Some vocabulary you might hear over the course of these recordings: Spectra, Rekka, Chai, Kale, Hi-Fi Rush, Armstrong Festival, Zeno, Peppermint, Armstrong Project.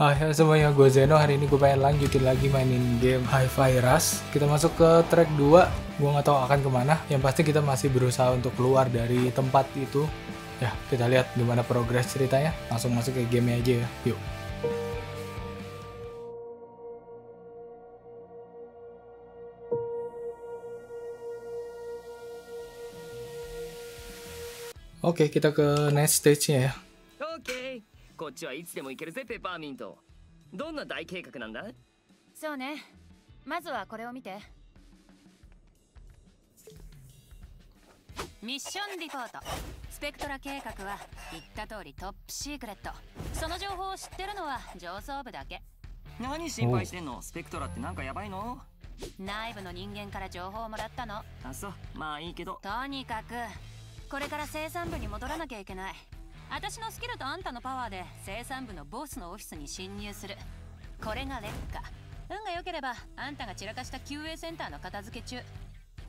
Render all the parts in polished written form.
Hai semuanya, gue Zeno. Hari ini gue pengen lanjutin lagi mainin game Hi-Fi Rush. Kita masuk ke track 2. Gue gak tahu akan kemana. Yang pasti kita masih berusaha untuk keluar dari tempat itu. Ya, kita lihat gimana progres ceritanya. Langsung masuk ke gamenya aja ya. Yuk. Oke, kita ke next stage-nya ya. Oke. こっちはいつでも行けるぜ、ペパーミント。どんな大計画なんだ？そうね。まずはこれを見て。ミッションリポート。スペクトラ計画は言った通りトップシークレット。その情報を知ってるのは上層部だけ。何心配してんの？スペクトラってなんかやばいの？内部の人間から情報をもらったの。あ、そう。まあいいけど。とにかくこれから生産部に戻らなきゃいけない。私のスキルとあんたのパワーで生産部のボスのオフィスに侵入する。これが劣化。運が良ければあんたが散らかした QA センターの片付け中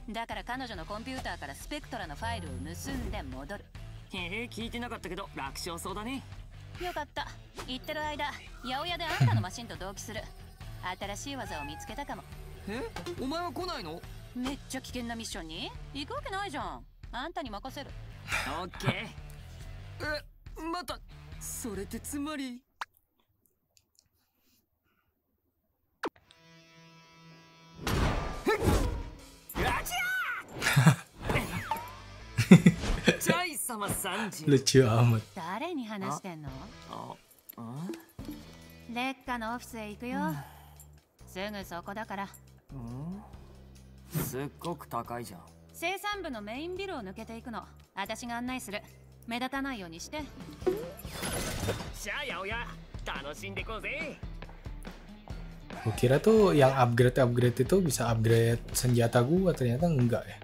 だから、彼女のコンピューターからスペクトラのファイルを盗んで戻る。へえ、聞いてなかったけど楽勝そうだね。よかった。言ってる間八百屋であんたのマシンと同期する。新しい技を見つけたかも。え、お前は来ないの？めっちゃ危険なミッションに行くわけないじゃん。あんたに任せる。オッケー。え、またそれってつまり誰に話してんの？レッカのオフィスへ行くよ。すぐそこだから。すっごく高いじゃん。生産部のメインビルを抜けていくの。私が案内する。目立たないようにして。じゃあやおや、楽しんでこうぜ。Gue kira tuh yang upgrade itu bisa upgrade senjata gue, ternyata enggak ya.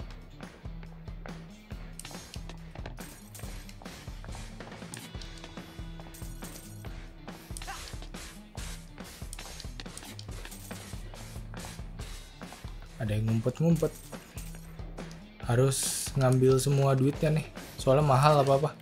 Ada yang ngumpet-ngumpet. Harus ngambil semua duitnya nih. Soalnya mahal apa-apa.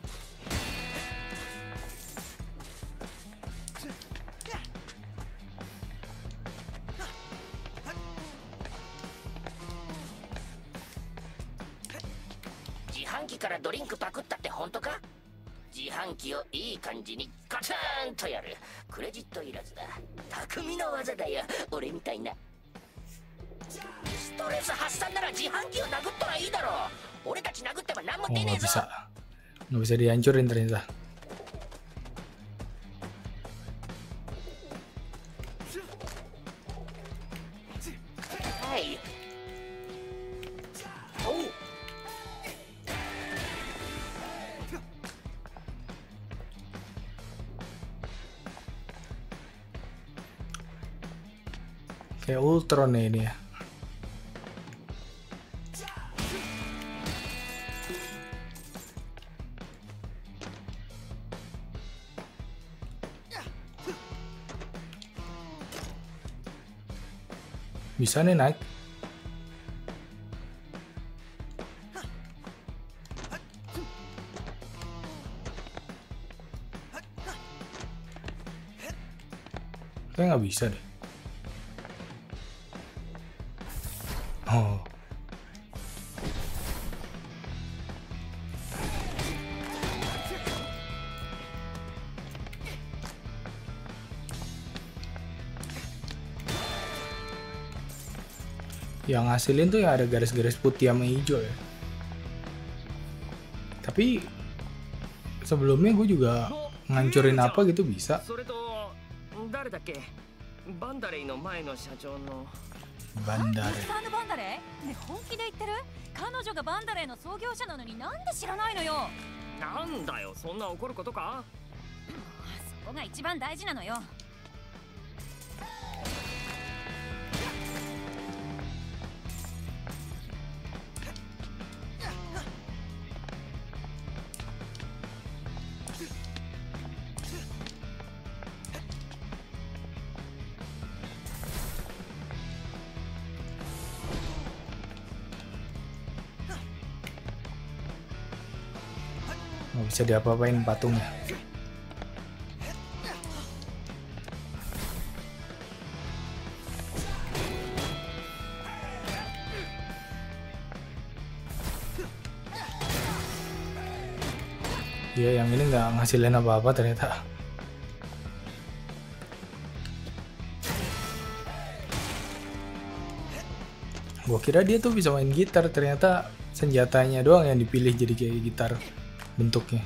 Nggak bisa dihancurin ternyata. Kayak Ultron nih ini ya. Bisa nih naik. Kayak nggak bisa deh. Oh. Yang hasilin tuh yang ada garis-garis putih sama hijau ya. Tapi sebelumnya gue juga ngancurin apa gitu bisa. Bandare. Bisa diapa-apain patungnya. Iya, yang ini nggak ngasilin apa-apa ternyata. Gua kira dia tuh bisa main gitar, ternyata senjatanya doang yang dipilih jadi kayak gitar bentuknya.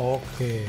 Oke.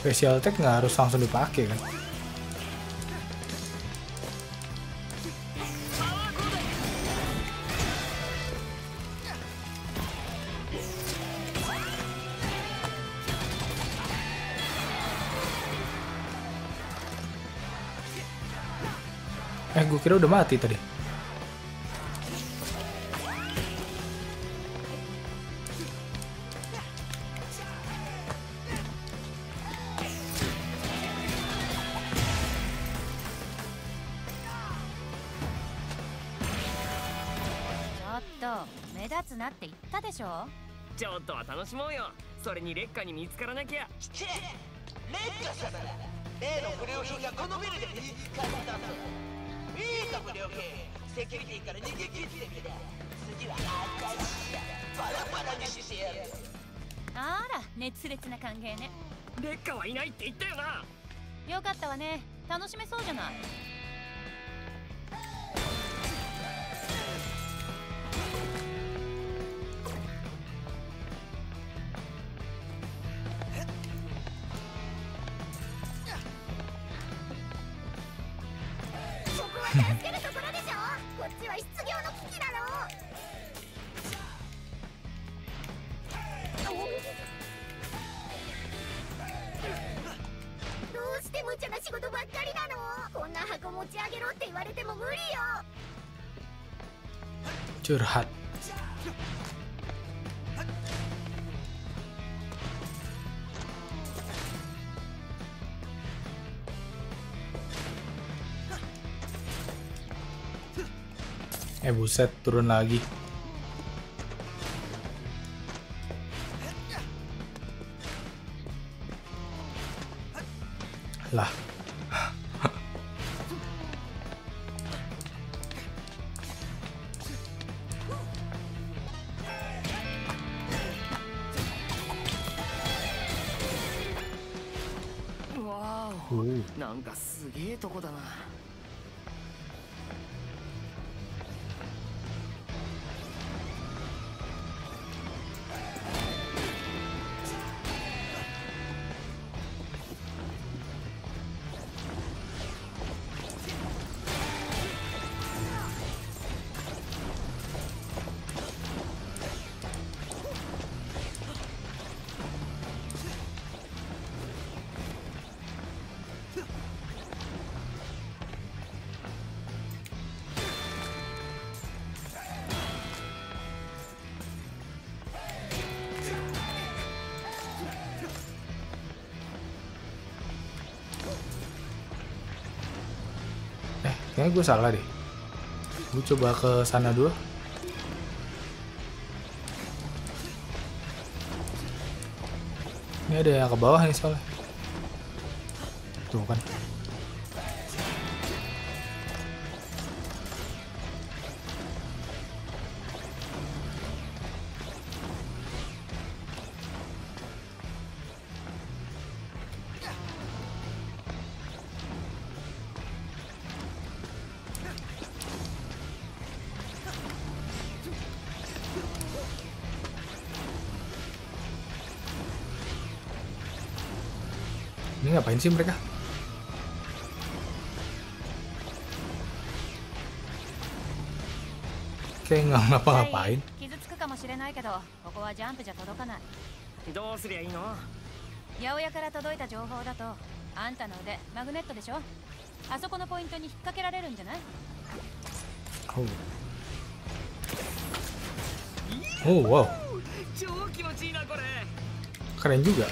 Special attack nggak harus langsung dipakai kan? Gue kira udah mati tadi. Curhat. Buset, turun lagi. Lah. Kayaknya gue salah deh. Gue coba ke sana dulu. Ini ada yang ke bawah nih soalnya. Tuh kan. Ini ngapain sih mereka? Kayak nggak ngapa-ngapain. Oh. Oh wow, keren juga.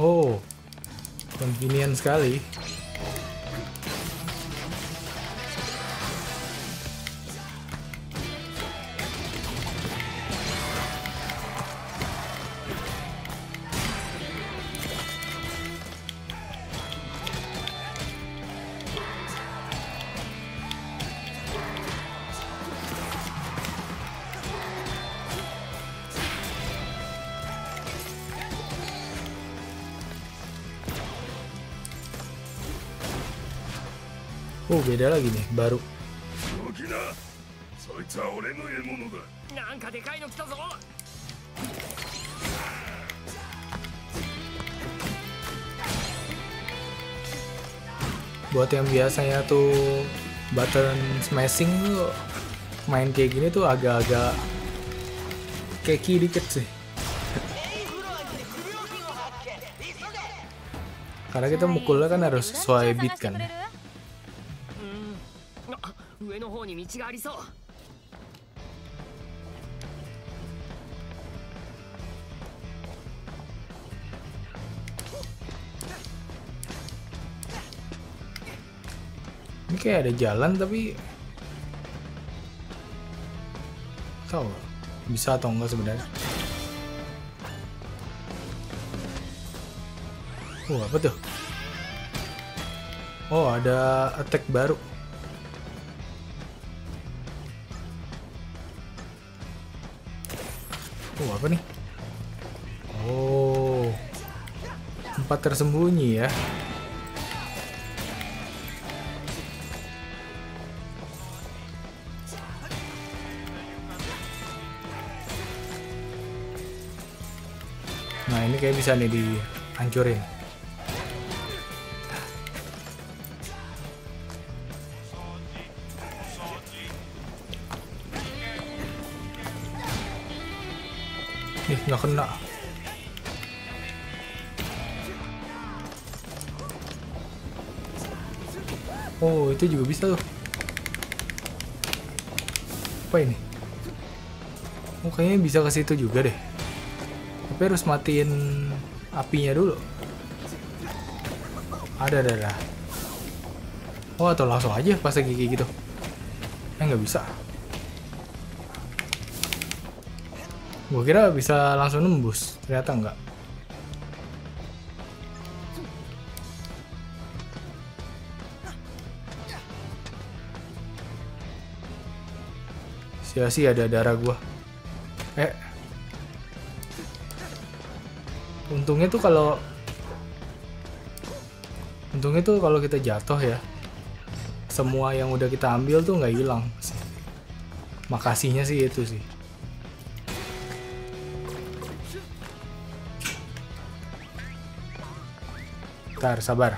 Oh, convenient sekali. Oh, beda lagi nih, baru. Buat yang biasanya tuh button smashing tuh main kayak gini tuh agak-agak keki dikit sih. Karena kita mukulnya kan harus sesuai beat kan. Ini kayak ada jalan tapi tahu bisa atau enggak sebenarnya. Oh apa tuh? Oh ada attack baru. Oh apa nih? Oh tempat tersembunyi ya. Nah ini kayak bisa nih dihancurin. Nih nggak kena. Oh itu juga bisa tuh. Apa ini? Oh kayaknya bisa ke situ juga deh. Tapi harus matiin apinya dulu. Ada. Oh atau langsung aja pas gigi gitu. Nggak bisa. Gue kira bisa langsung nembus, ternyata enggak. Sia-sia ada darah gue. Untungnya tuh kalau kita jatuh ya, semua yang udah kita ambil tuh nggak hilang. Makasihnya sih itu sih. Bentar, sabar.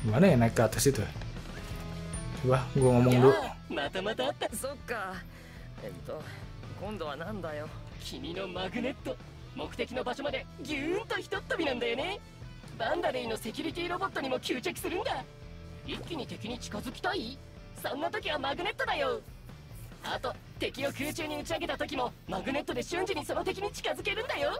Gimana ya naik ke atas itu? Coba gue ngomong dulu. またまたあった。そっか。今度はなんだよ。君のマグネット、目的の場所までギューンとひとっ飛びなんだよね。バンダレイのセキュリティロボットにも吸着するんだ。一気に敵に近づきたい？そんな時はマグネットだよ。あと敵を空中に打ち上げた時もマグネットで瞬時にその敵に近づけるんだよ。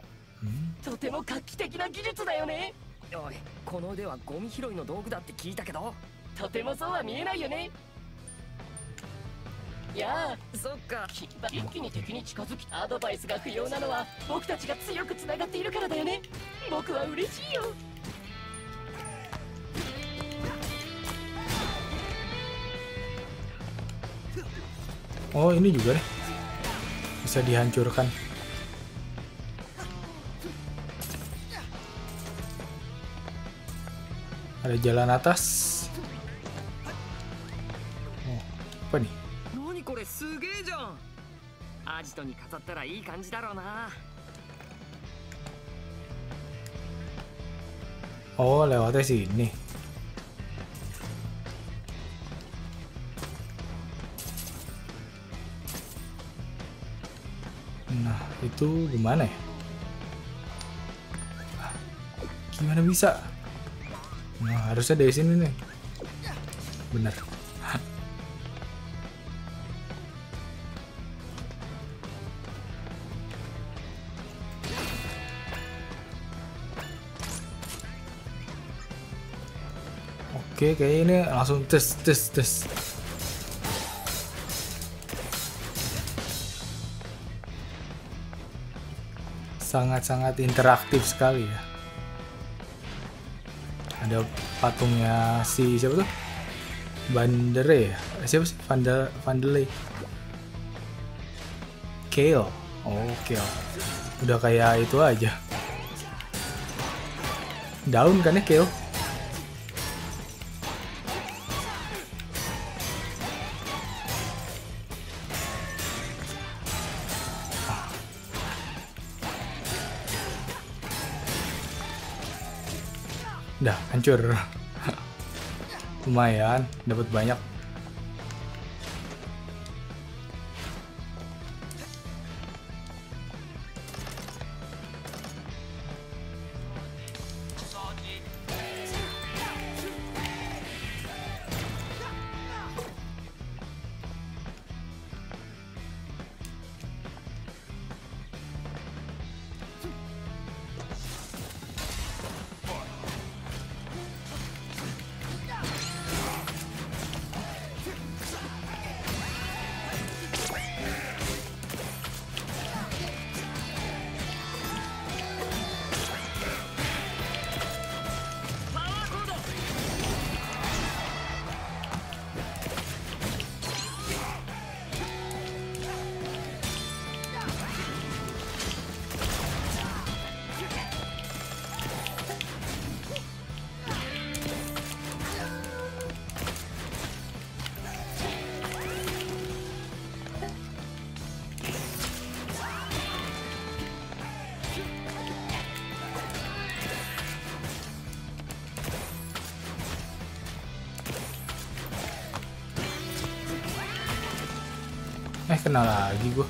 とても画期的な技術だよね。おい、この腕はゴミ拾いの道具だって聞いたけど、とてもそうは見えないよね。いやあ、そっか。一気に敵に近づき、アドバイスが不要なのは僕たちが強くつながっているからだよね。僕は嬉しいよ。Oh, ini juga deh. Bisa dihancurkan. Ada jalan atas. Oh, apa nih? Oh, lewatnya sini.Nah, itu gimana ya? Gimana bisa? Nah, harusnya dari sini nih. Benar. Oke, kayaknya ini langsung tes. Sangat-sangat interaktif sekali ya. Ada patungnya si siapa tuh? Bandere ya? Siapa sih? Vanderlei. Kale. Oh, Kale. Udah kayak itu aja. Daun kan ya Kale? Udah hancur. Lumayan dapat banyak. Kena lagi gue.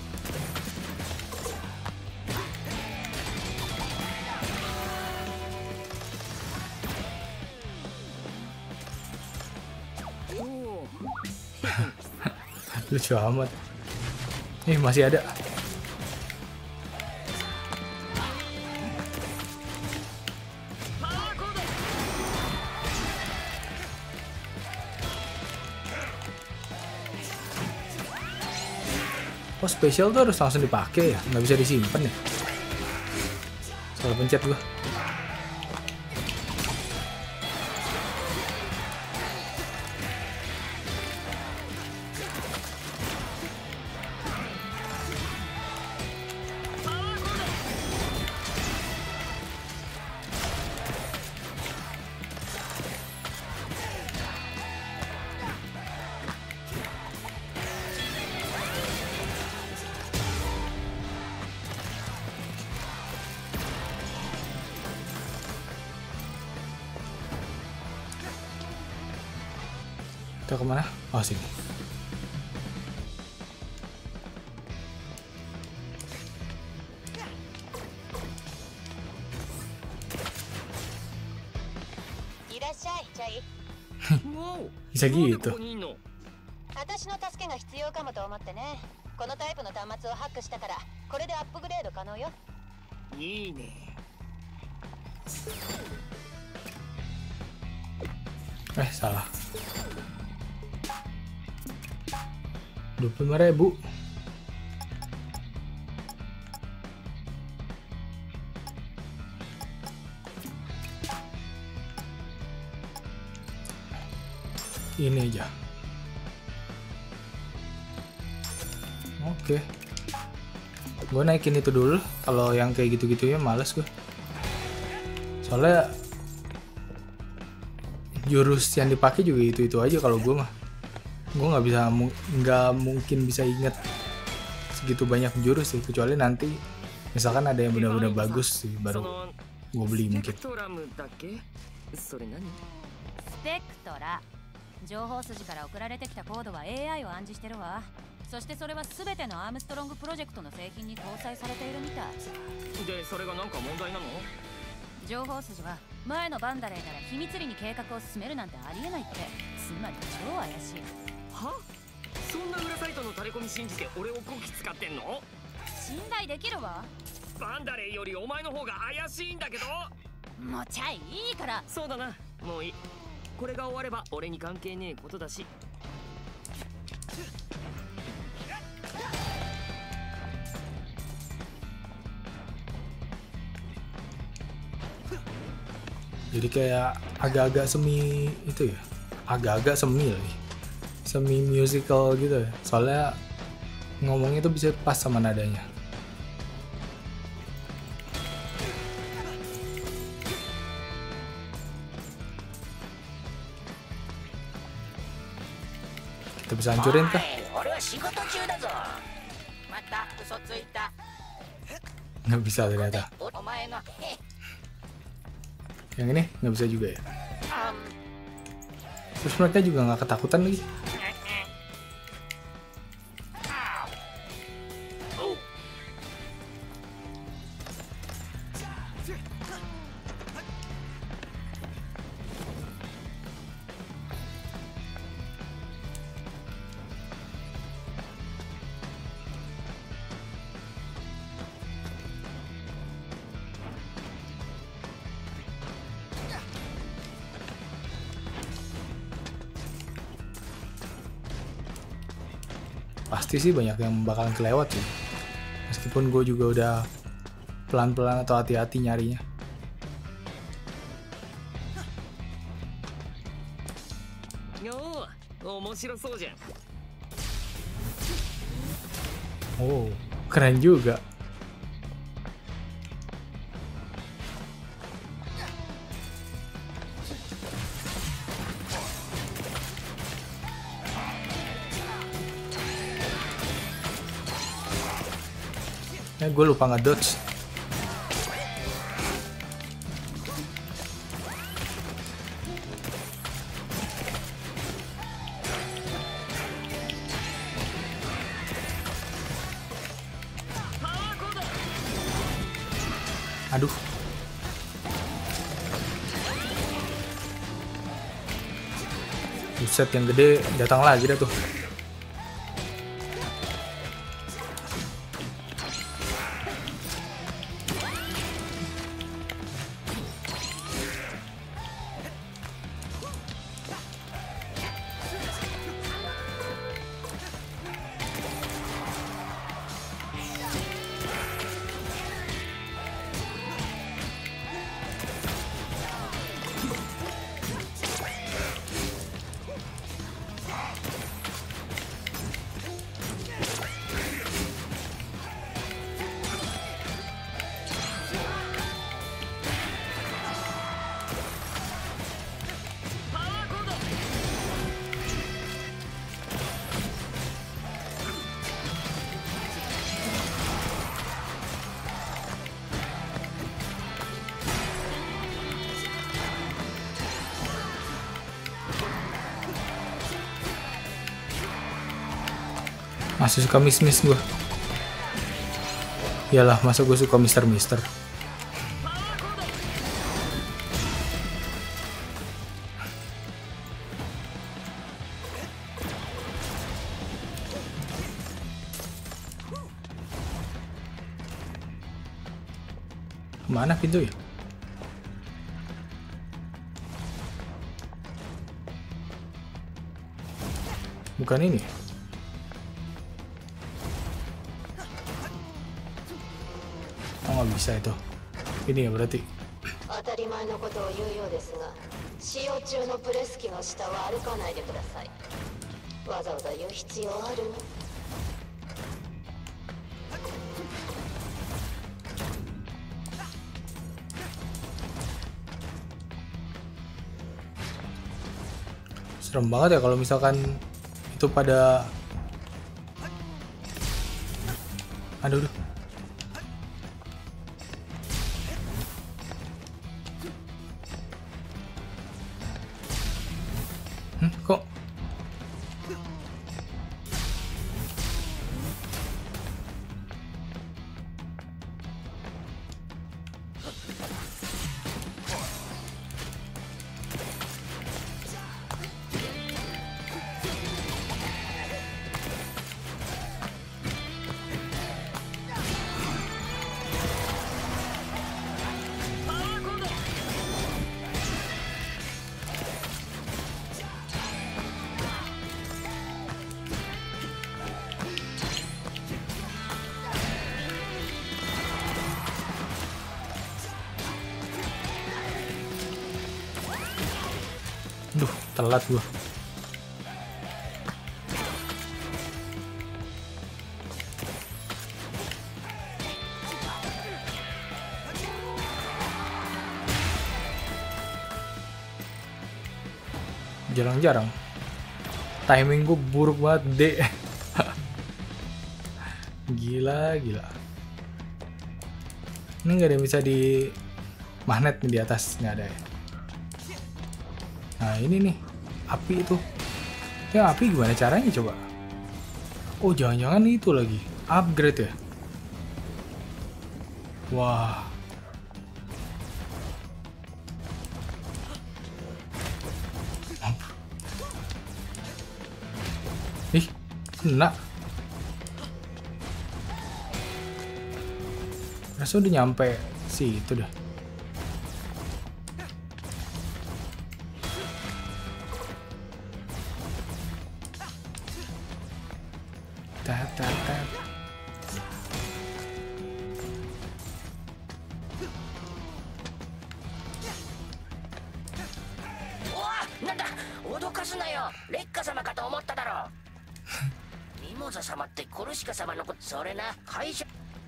Lucu amat. Masih ada. Oh, spesial tuh harus langsung dipakai ya, nggak bisa disimpan ya. Salah pencet gua. Kemana? Oh, sini. 潔いと。私の助けが必要かもと思ってね。このタイプの端末をハックしたから、これでアップグレード可能よ。いいね。Salah. 25.000. Ini aja. Oke. Gue naikin itu dulu. Kalau yang kayak gitu-gitu ya males gue. Soalnya jurus yang dipakai juga itu aja kalau gue mah. Gue nggak mungkin bisa inget segitu banyak jurus sih, kecuali nanti misalkan ada yang benar-benar bagus sih baru gue beli mungkin. Spektora前のバンダレーから秘密裏に計画を進めるなんてありえないって。つまり超怪しい。は？そんな裏サイトの垂れ込み信じて俺をこき使ってんの？信頼できるわ。バンダレーよりお前の方が怪しいんだけど。もちゃいいから。そうだな、もういい。これが終われば俺に関係ねえことだし。Jadi kayak agak-agak semi itu ya, agak-agak semi lagi, semi musical gitu ya. Soalnya ngomongnya tuh bisa pas sama nadanya. Kita bisa hancurin kah? Nggak bisa ternyata. Yang ini nggak bisa juga ya. Terus mereka juga nggak ketakutan lagi. Pasti sih banyak yang bakalan kelewat sih, meskipun gue juga udah pelan-pelan atau hati-hati nyarinya. Oh, keren juga. Gue lupa nge-dodge. Aduh. Buset, yang gede datang lagi dah tuh. Masih suka miss-miss gue. Iyalah, masa gue suka mister-mister. Mana pintu ya? Bukan ini. Oh, nggak bisa itu. Ini ya berarti. Serem banget ya kalau misalkan itu pada aduh. Kok telat gua. Jarang-jarang timing gua buruk banget deh. Gila. Ini nggak ada yang bisa di magnet nih, di atas nggak ada ya. Nah ini nih api itu ya, api gimana caranya coba? Oh jangan-jangan itu lagi upgrade ya? Wah ih kena, rasa udah nyampe situ dah.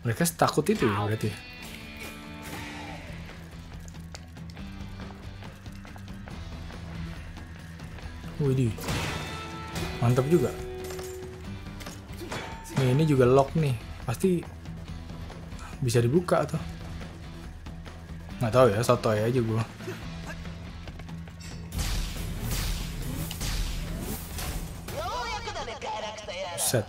Mereka setakut itu ya berarti. Widih, mantap juga. Nih ini juga lock nih, pasti bisa dibuka tuh. Nggak tahu ya, sotoy aja gua. Set.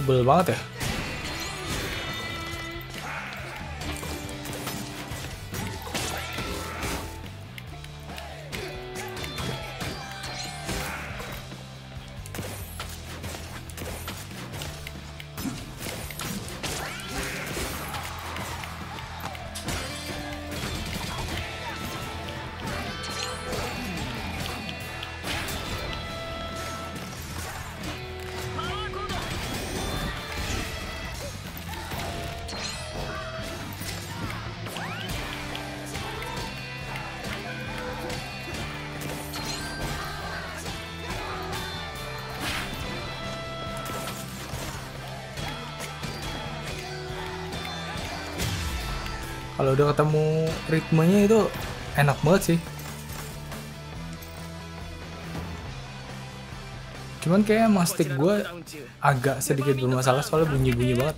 Tebel banget ya. Kalau udah ketemu ritmenya itu enak banget sih. Cuman kayak mastik gue agak sedikit bermasalah soalnya bunyi-bunyi banget.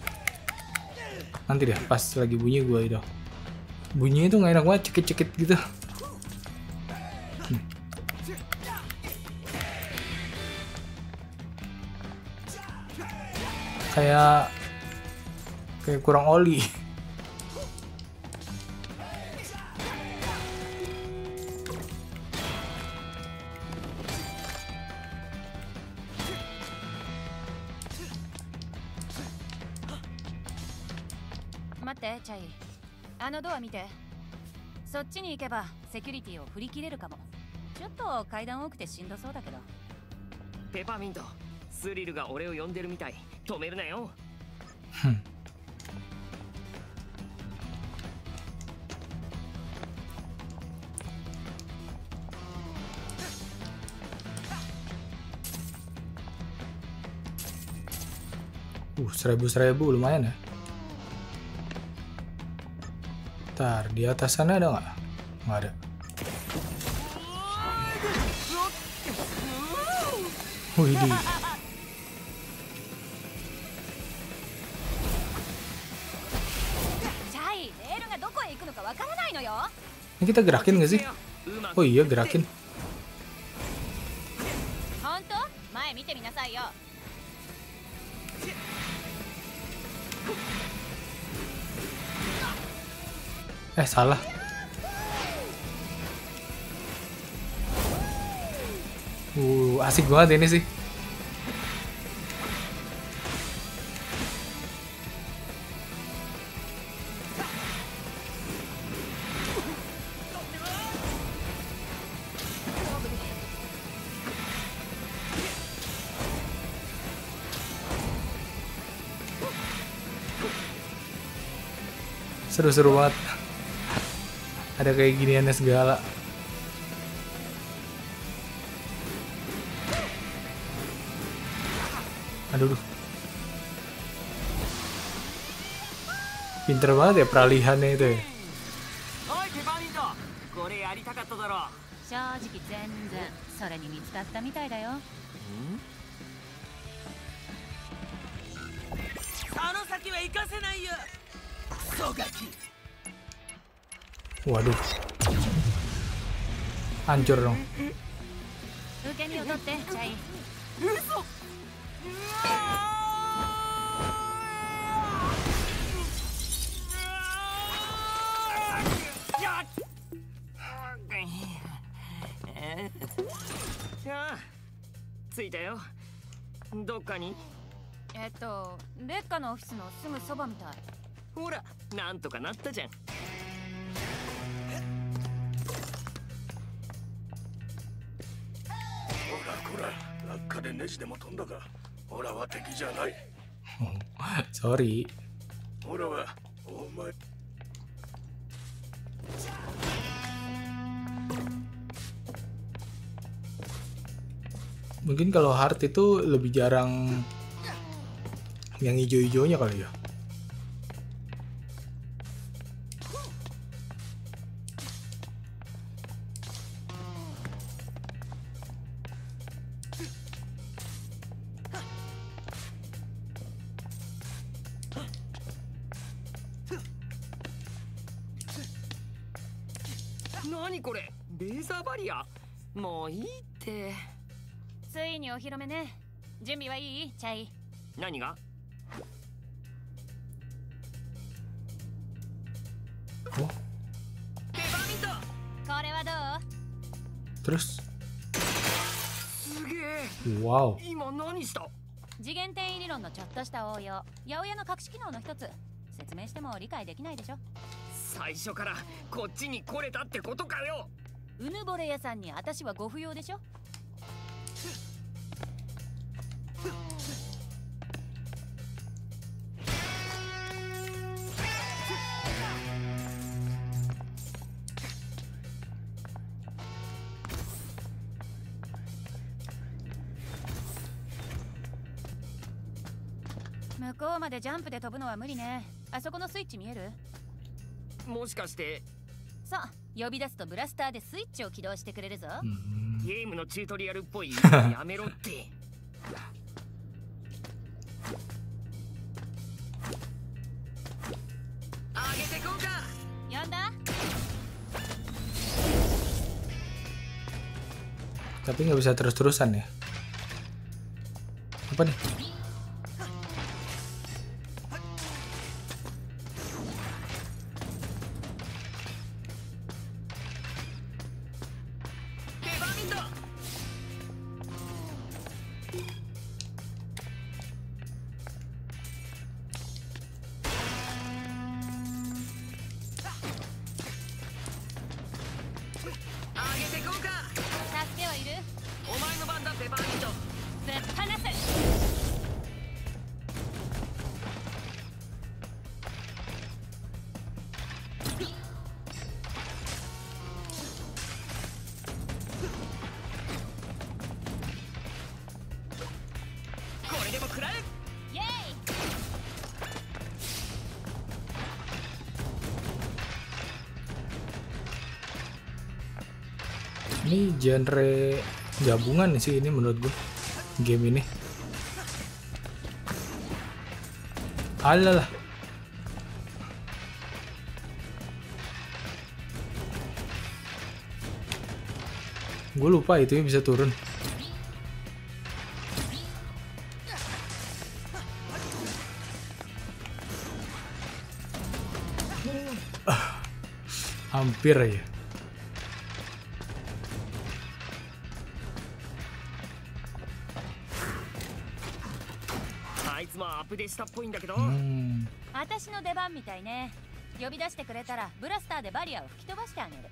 Nanti deh pas lagi bunyi gue itu. Bunyinya tuh gak enak banget, cekit-cekit gitu. Kayak kurang oli. Seribu-seribu lumayan ya. Ntar di atas sana ada nggak? Nggak ada. Wih di. Ini kita gerakin nggak sih? Oh iya gerakin. Salah. Asik banget ini sih. Seru-seru banget. Ada kayak giniannya segala. Aduh. Pinter banget ya peralihannya itu ya. Waduh, hancur dong. Sorry. Mungkin kalau hard itu lebih jarang yang hijau-hijaunya kali ya. Terus? Wow.向こうまでジャンプで飛ぶのは無理ね。あそこのスイッチ見える?もしかして。そう、呼び出すとブラスターでスイッチを起動してくれるぞ。ゲームのチュートリアルっぽい。やめろって。あげてこうか。呼んだ。Tapi nggak bisa terus-terusan ya. Apa nih? Ini genre gabungan sih ini menurut gue game ini. Alalah. Gue lupa itu bisa turun. Hampir ya.私の出番みたいね。呼び出してくれたらブラスターでバリアを吹き飛ばしてあげる。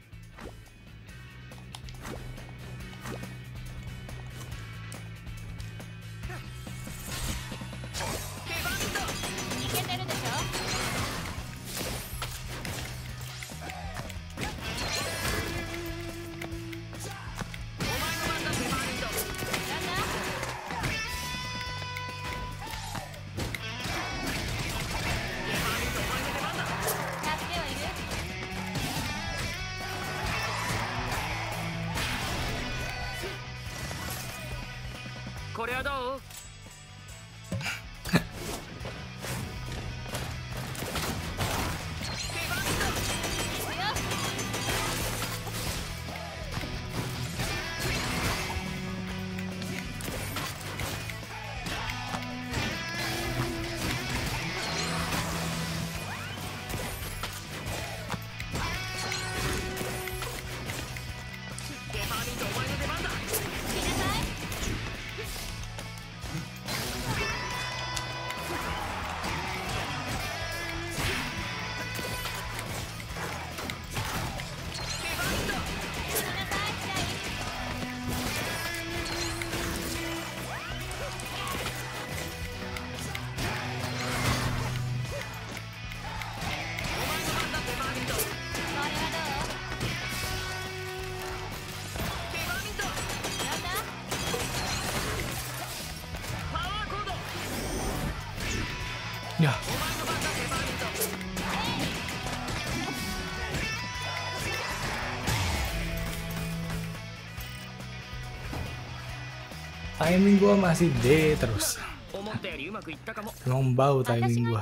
これはどう？Timing gua masih D terus. Ngombau timing gua.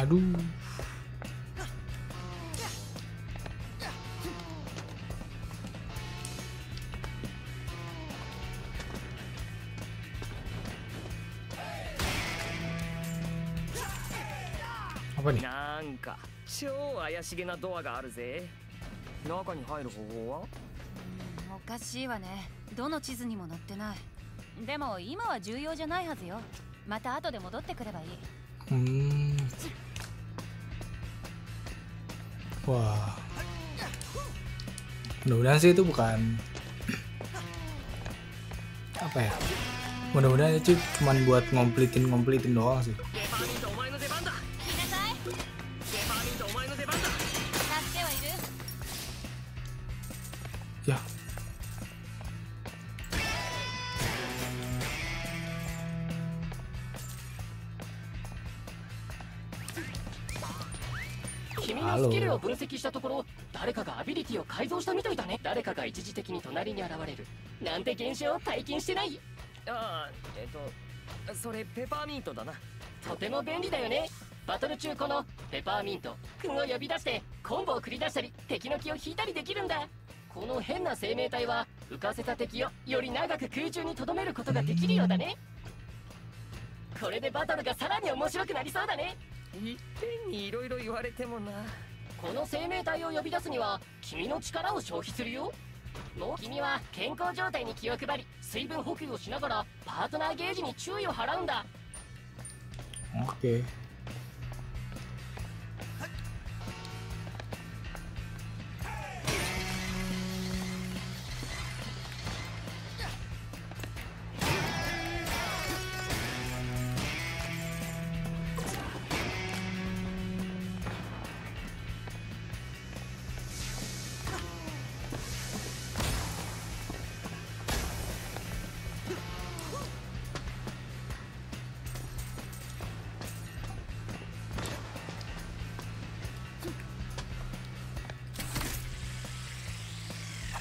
Aduh. Apa nih? Nangka, cukup ayashige na doa ga aru ze. Naka ni hairu hou wa? Okashii wa ne. Dono chizu ni mo notte nai. Demo ima wa juyou janai hazu yo. Mata ato de modotte kureba ii. Wah, mudah-mudahan sih itu bukan apa ya, mudah-mudahan itu cuma buat ngomplitin doang sih. Ya. Halo. Okay.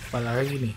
Apalagi nih.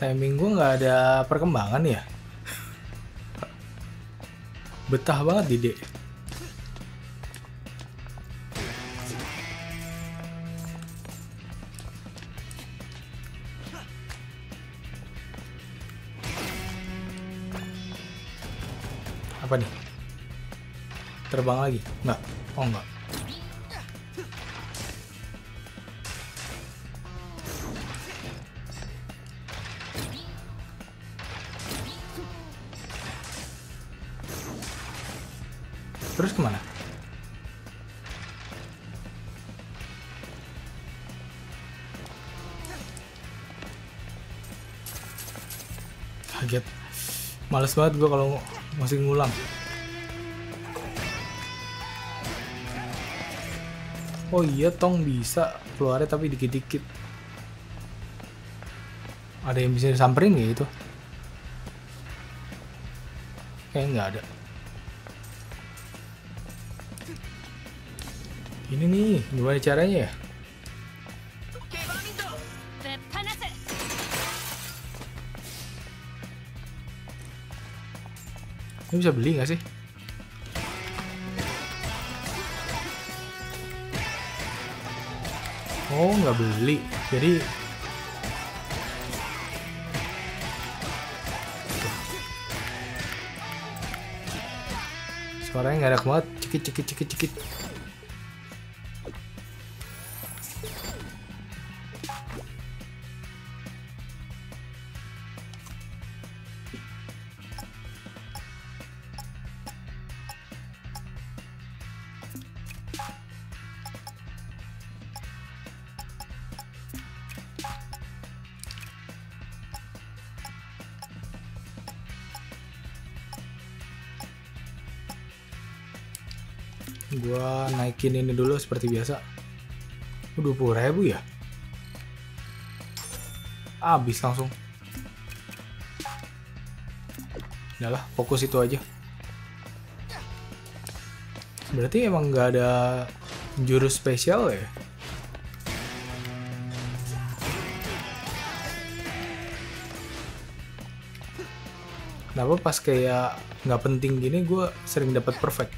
Timing gue nggak ada perkembangan ya. Betah banget Dede. Apa nih? Terbang lagi? Nggak? Oh nggak. Terus kemana? Kaget. Males banget gue kalau masih ngulang. Oh iya, tong bisa keluarnya tapi dikit-dikit. Ada yang bisa disamperin gak itu? Kayaknya nggak ada. Ini nih, gimana caranya ya? Ini bisa beli nggak sih? Oh, nggak beli. Jadi suaranya nggak ada banget, cekit. Gua naikin ini dulu seperti biasa. 20.000 ya. Habis langsung. Udahlah, fokus itu aja. Berarti emang nggak ada jurus spesial ya? Kenapa pas kayak nggak penting gini gue sering dapat perfect?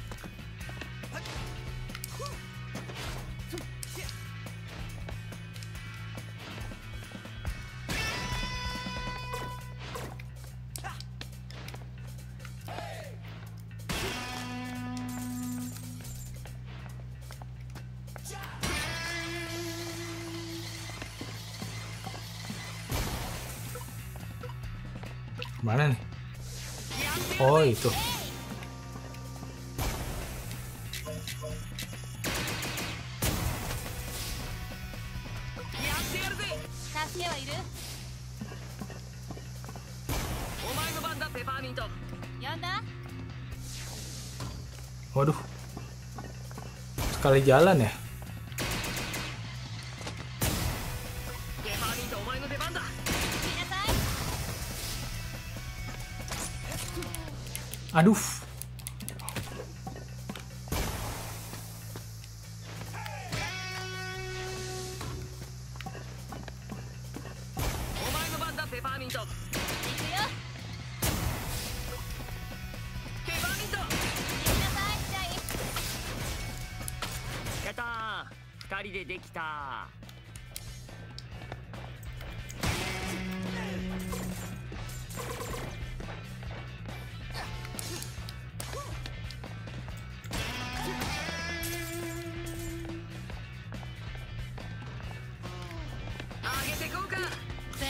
Mana nih? Oh itu. Waduh. Sekali jalan ya. Aduh.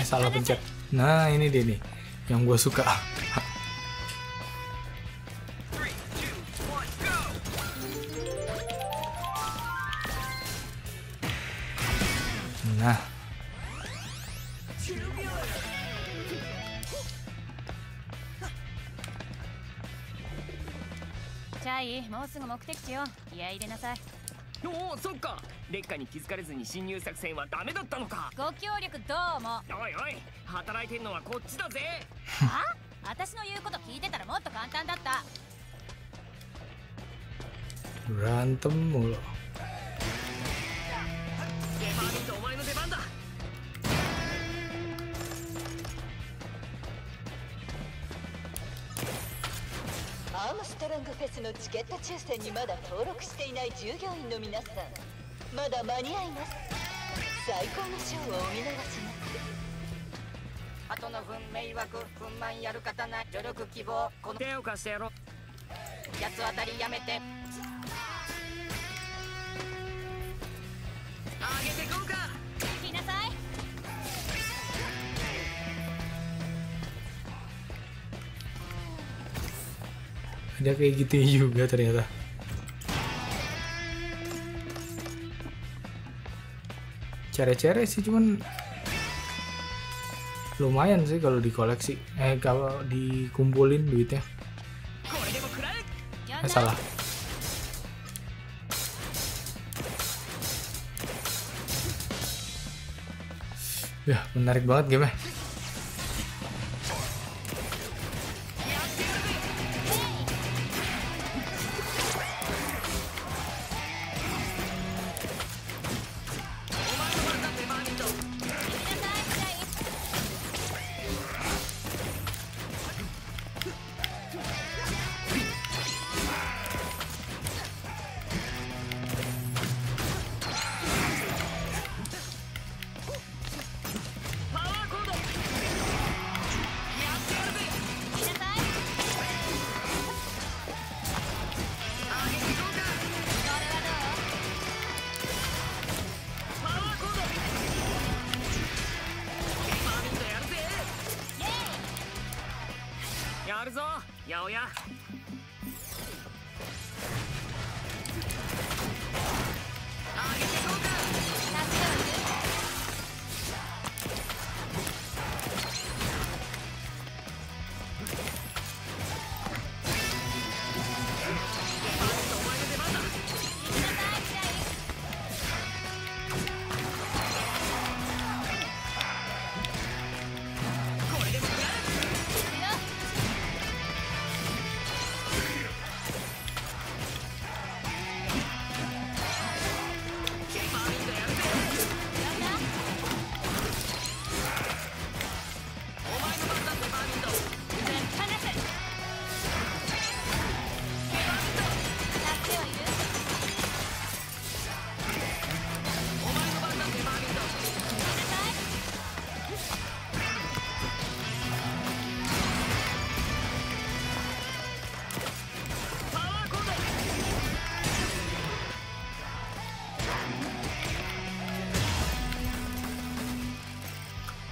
Salah pencet. Nah, ini dia nih yang gue suka. Nah. Chai, mau segera objektif yo. Iya, ide nasai. Oh, so ka. 劣化に気づかれずに侵入作戦はダメだったのか。ご協力どうも。おいおい、働いてんのはこっちだぜ。はあ？私の言うこと聞いてたらもっと簡単だった。Berantem mulu。ゲバーミント、お前の出番だ。アームストロングフェスのチケット抽選にまだ登録していない従業員の皆さん。まだ間に合います。最高の賞をお見逃しなく。後の分迷惑、不満やる方ない、努力希望、この手を貸してやろ。八つ当たりやめて。あげてこうか。行きなさい。Ada kayak gitu juga ternyata.Cere-cere sih, cuman lumayan sih kalau dikoleksi, kalau dikumpulin duitnya. Salah. Ya, menarik banget game-nya.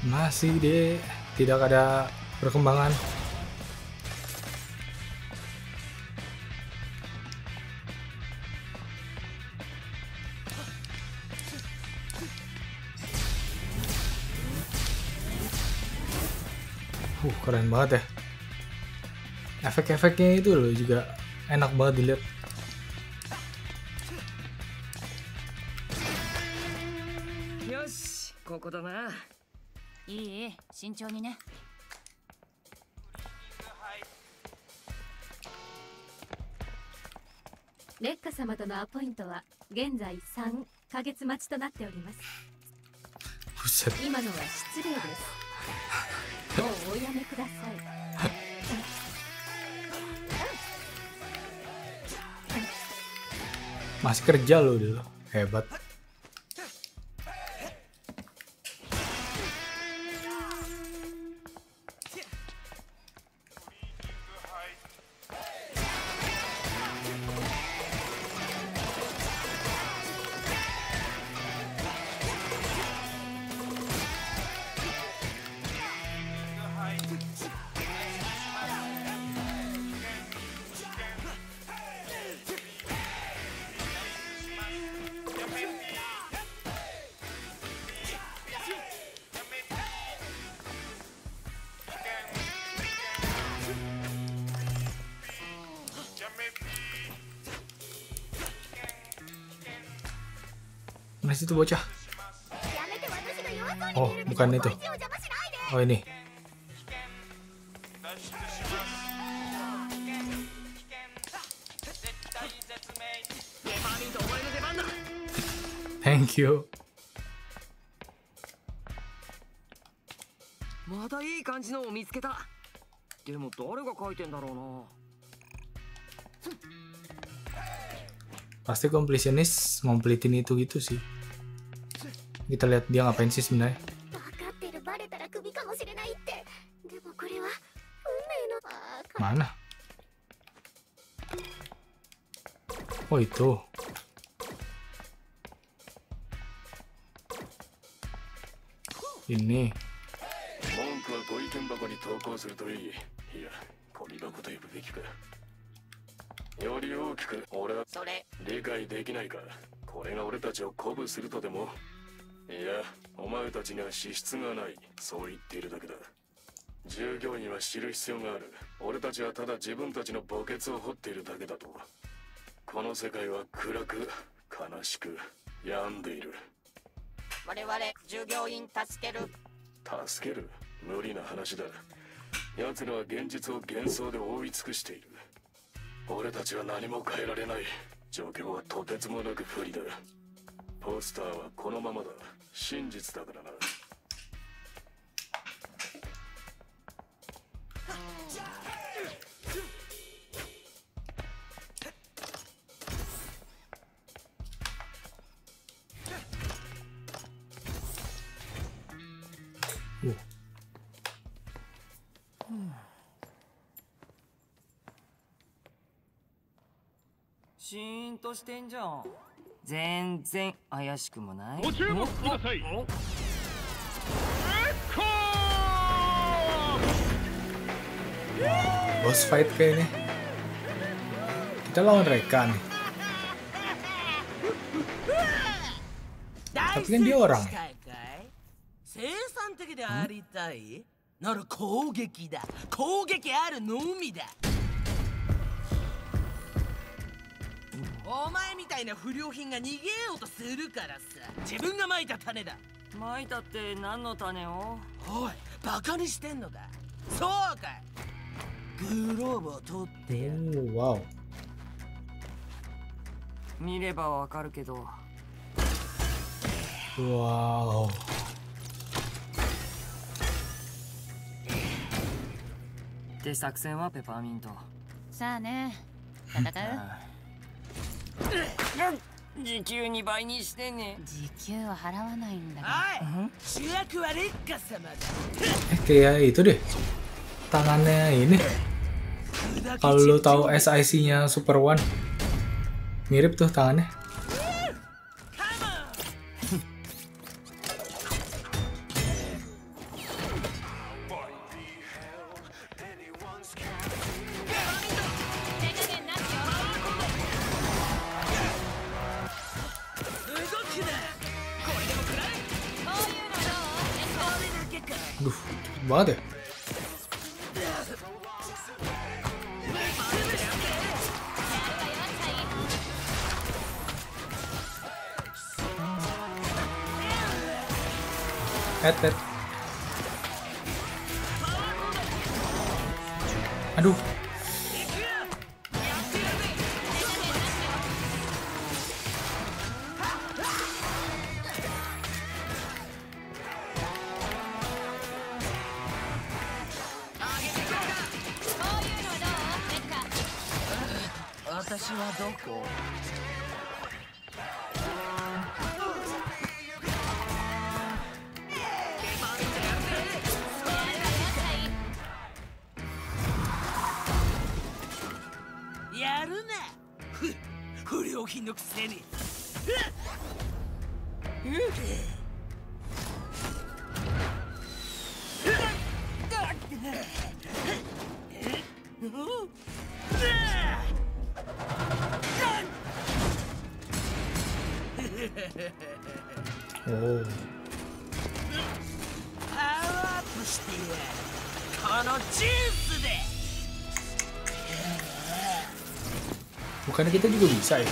Masih deh, tidak ada perkembangan. Keren banget ya. Efek-efeknya itu loh juga enak banget dilihat. Yosh, koko da na. Ii, shinchou ni ne. Rekka sama to no appointment wa genzai 3ヶ月待ちとなっております。今のは失礼です。もうおやめください。Masih kerja loh dia, hebat. Itu bocah. Oh, bukan itu. Oh, ini. Thank you. Pasti completionist ngompletin itu gitu sih. Kita lihat dia ngapain sih sebenarnya. Mana? Oh itu. Ini.シーンとしてんじゃん。全然怪しくもない。ご注目ください。エッコー。ボスファイトkayaknya. Kita lawan mereka nih. Tapi kan dia orang. 生産的でありたい。なる攻撃だ。攻撃あるのみだ。お前みたいな不良品が逃げようとするからさ、自分がまいた種だ。まいたって何の種を？おい、バカにしてんのか。そうかい。グローブを取ってやる。わお。見ればわかるけど。わお。で、作戦はペパーミント。さあね、戦う？時給2倍にしてね。時給を払わないんだから。主役はレッカ様だ。Kayak itu deh. Tangannya ini. Kalau lo tahu SIC-nya Super One, mirip tuh tangannya. まで。Aduh. Bukannya kita juga bisa ya?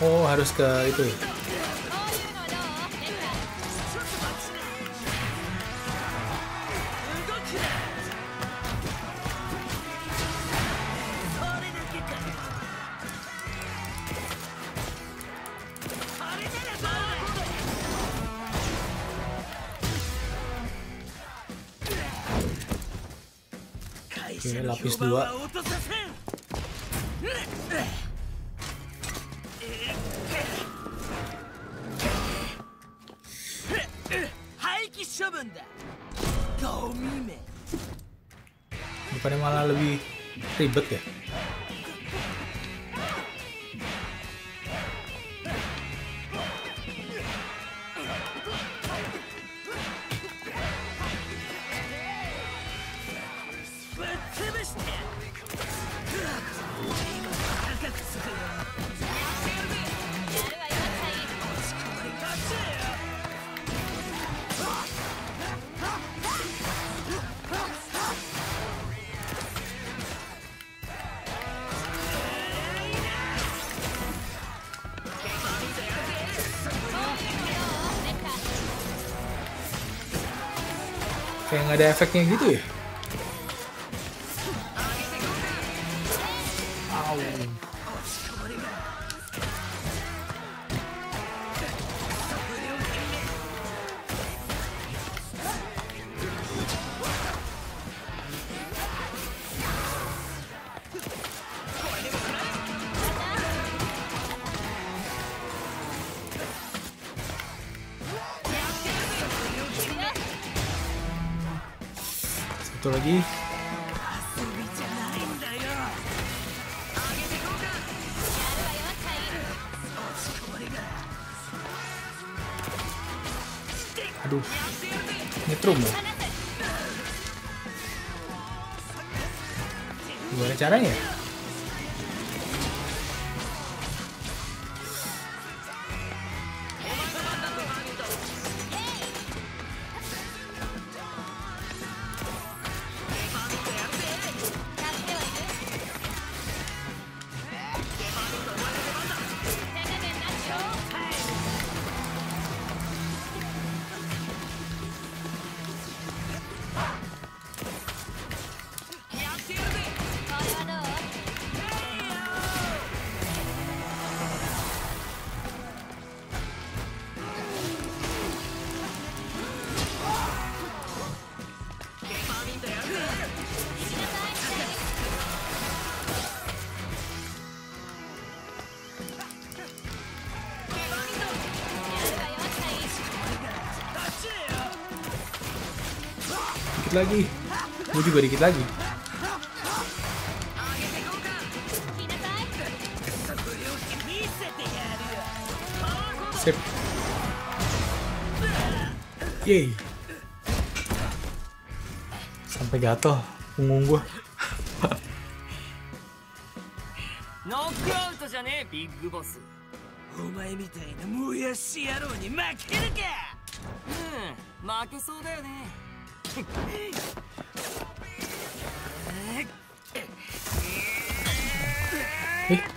Oh, harus ke itu ya? Oke, lapis dua. Bukannya malah lebih ribet ya? Kayak nggak ada efeknya gitu ya? Lagi aduh nyetrum ya? Gimana caranya? Lagi, gue juga dikit lagi. Sip. Yeay. Sampai gatel punggung gue. ノックアウトじゃねえビッグボス。お前みたいなもやし野郎に負けるか。うん、負けそうだよね。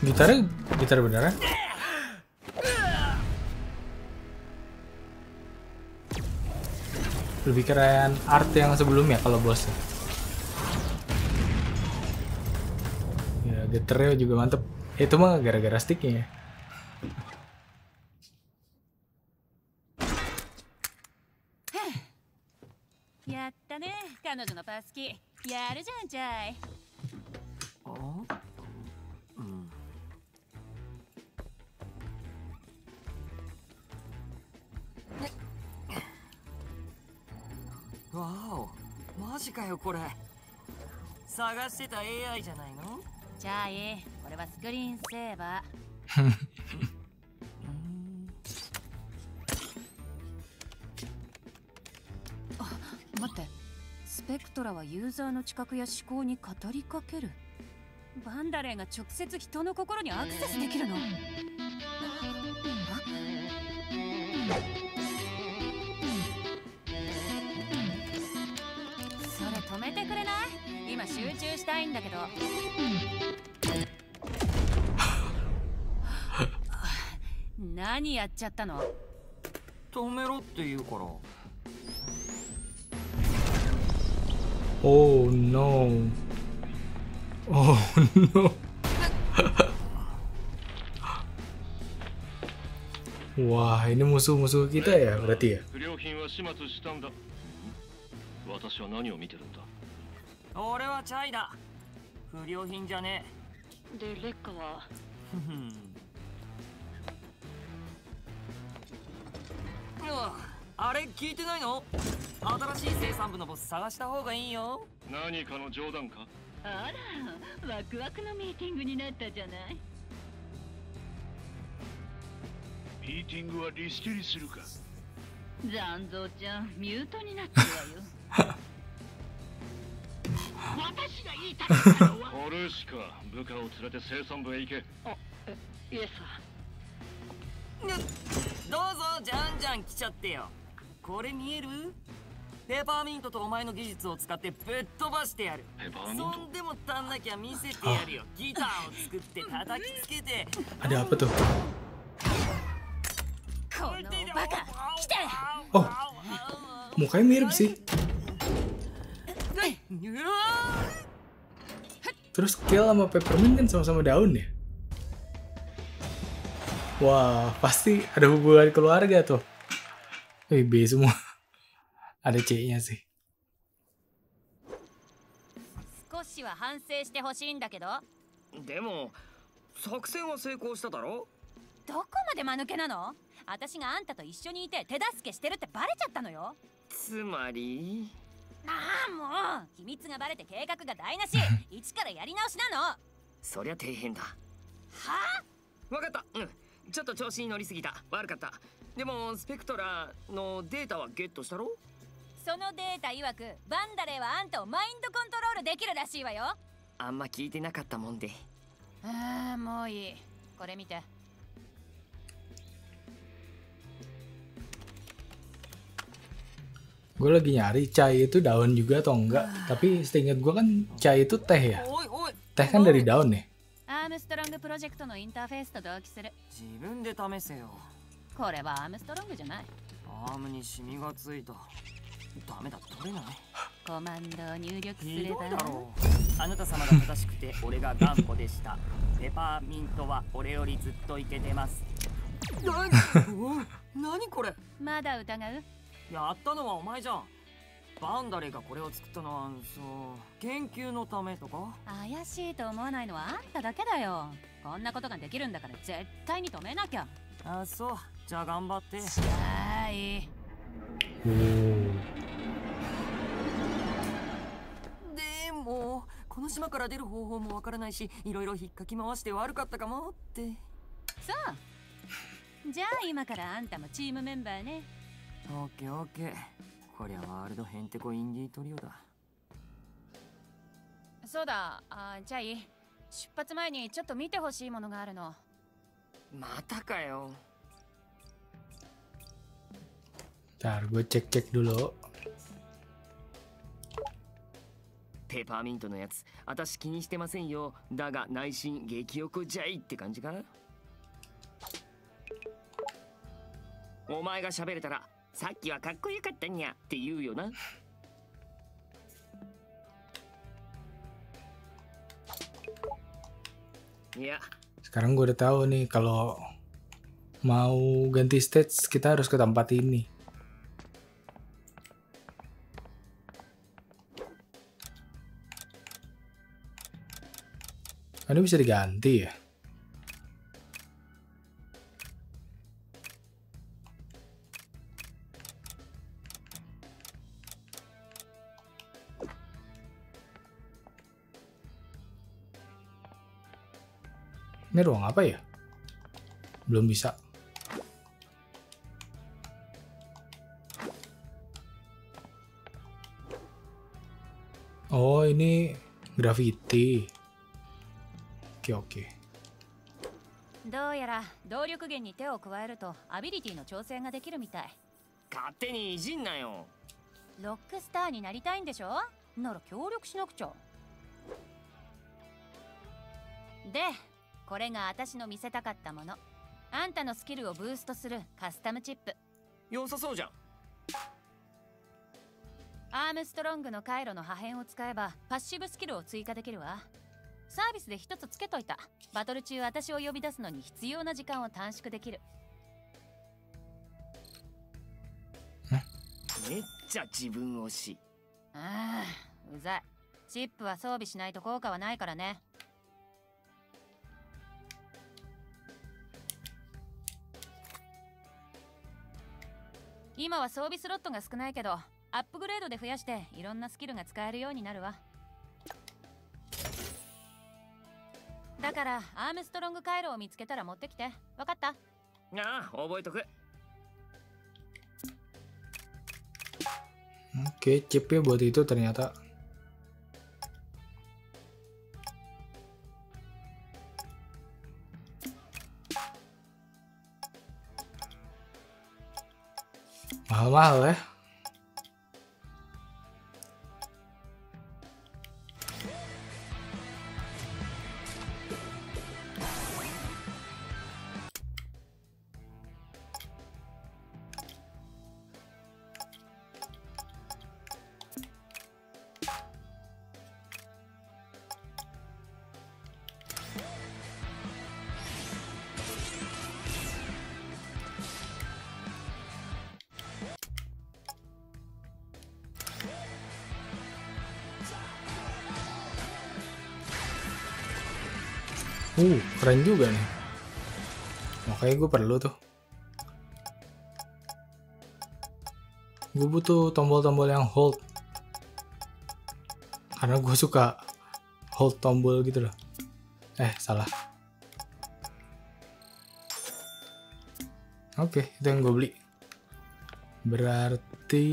Gitar beneran? Lebih keren art yang sebelumnya kalau bosnya. Ya, gitarnya juga mantep. Itu mah gara-gara sticknya ya. Yatta ne, kanojo no pasuki. Yaru jan chai. Oh?わお、マジかよこれ。探してた AI じゃないの？じゃあいい、これはスクリーンセーバー。あ、待って。スペクトラはユーザーの知覚や思考に語りかける。バンダレーが直接人の心にアクセスできるの。止めてくれない？今集中したいんだけど。何やっちゃったの？止めろって言うから。Oh no. Oh no. Wah, ini musuh-musuh kita ya berarti ya?私は何を見てるんだ。俺はチャイだ。不良品じゃねえ。で、レッカは。あれ聞いてないの？新しい生産部のボス探した方がいいよ。何かの冗談か。あら、ワクワクのミーティングになったじゃない。ミーティングはリスキリするか。残像ちゃん、ミュートになってるわよ。私が言いたかったのはおるしか部下を連れて生産部へ行け。あ、イエス。どうぞじゃんじゃん来ちゃってよ。これ見える？ペーパーミントとお前の技術を使ってぶっ飛ばしてやる。そんでも足んなきゃ見せてやるよ。ギターを作って叩きつけて。あれアップと。このバカ来て。あ、もう一回見えるし。Terus kill sama peppermint kan sama-sama daun ya. Wah, pasti ada hubungan keluarga tuh. B semua. Ada C-nya sih. Skoshi wa hansei shite hoshii nda kedo. Demo, sakusen wa seikou shita daro? Doko made manuke nano? Atashi ga anta to issho ni ite tedasuke shite ru tte barechatta no yo. Tsumari?ああもう秘密がバレて計画が台無し。一からやり直しなの。そりゃ大変だ。はあ、わかった。うん、ちょっと調子に乗りすぎた。悪かった。でもスペクトラのデータはゲットしたろ。そのデータ曰くバンダレーはあんたをマインドコントロールできるらしいわよ。あんま聞いてなかったもんで。ああ、もういい。これ見て。Gue lagi nyari chai itu daun juga atau enggak, tapi seingat gue kan chai itu teh ya. Teh kan dari daun nih. Armstrong Project のインターフェースと同期する。自分で試せよ。これはアームストロングじゃない。アームにシミがついた。ダメだ、取れない。コマンドを入力すれば。あなた様が正しくて俺が頑固でした。ペパーミントは俺よりずっとイケてます。何これ。まだ疑う？やったのはお前じゃん。バンダレーがこれを作ったのはそう研究のためとか。怪しいと思わないのはあんただけだよ。こんなことができるんだから絶対に止めなきゃ。あ、そう。じゃあ頑張って。はい。でもこの島から出る方法もわからないし、いろいろ引っかき回して悪かったかもって。そう。じゃあ今からあんたもチームメンバーね。オッケーオッケー。こりゃワールドヘンテコインディートリオだ。そうだ、じゃあいい。出発前にちょっと見てほしいものがあるの。またかよ。Gue cek-cek dulu。ペーパーミントのやつ、私気にしてませんよ。だが内心激横じゃいって感じかな。お前が喋れたら、さっきはかっこよかったにゃって言うよな。Ya. Sekarang gue udah tahu nih kalau mau ganti stage kita harus ke tempat ini. Ini bisa diganti ya. Ini ruang apa ya? Belum bisa. Oh, ini graffiti. Oke, oke. どうやら動力源に手を加えるとアビリティの調整ができるみたい。勝手にいじんなよ。ロックスターになりたいんでしょ？なら協力しなくちゃ。で、これが私の見せたかったもの。あんたのスキルをブーストするカスタムチップ。良さそうじゃん。アームストロングの回路の破片を使えばパッシブスキルを追加できるわ。サービスで一つつけといた。バトル中私を呼び出すのに必要な時間を短縮できる。めっちゃ自分推し。ああ、うざい。チップは装備しないと効果はないからね。今は装備スロットが少ないけど、アップグレードで増やしていろんなスキルが使えるようになるわ。だからアームストロング回路を見つけたら持ってきて。わかった？ああ、覚えとく。Oke, chipnya buat itu ternyata. Mahal-mahal ya. Keren juga nih. Makanya gue perlu tuh. Gue butuh tombol-tombol yang hold. Karena gue suka hold tombol gitu loh. Eh, salah. Oke, itu yang gue beli. Berarti...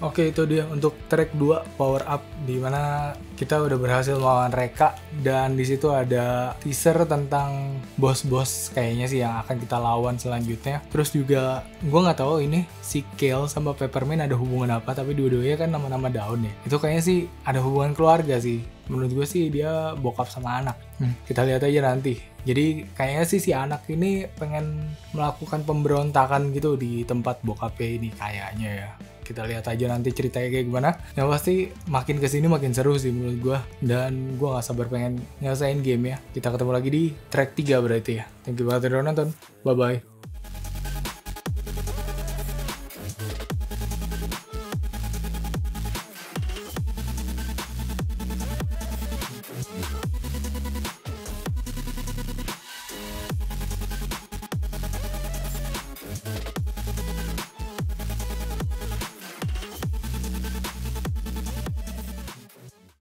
Oke, itu dia untuk track 2 power up, dimana kita udah berhasil melawan Reka, dan disitu ada teaser tentang bos-bos kayaknya sih yang akan kita lawan selanjutnya. Terus juga gue nggak tahu ini si Kale sama Peppermint ada hubungan apa, tapi dua-duanya kan nama-nama daun ya. Itu kayaknya sih ada hubungan keluarga sih. Menurut gue sih dia bokap sama anak. Kita lihat aja nanti. Jadi kayaknya sih si anak ini pengen melakukan pemberontakan gitu di tempat bokapnya ini kayaknya ya. Kita lihat aja nanti ceritanya kayak gimana. Yang pasti makin kesini makin seru sih menurut gue. Dan gue gak sabar pengen nyelesain game ya. Kita ketemu lagi di track 3 berarti ya. Thank you banget udah nonton. Bye-bye.